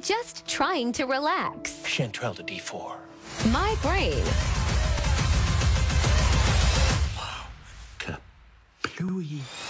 just trying to relax. Chantrelle to D4. My brain. Wow. Kaplooey.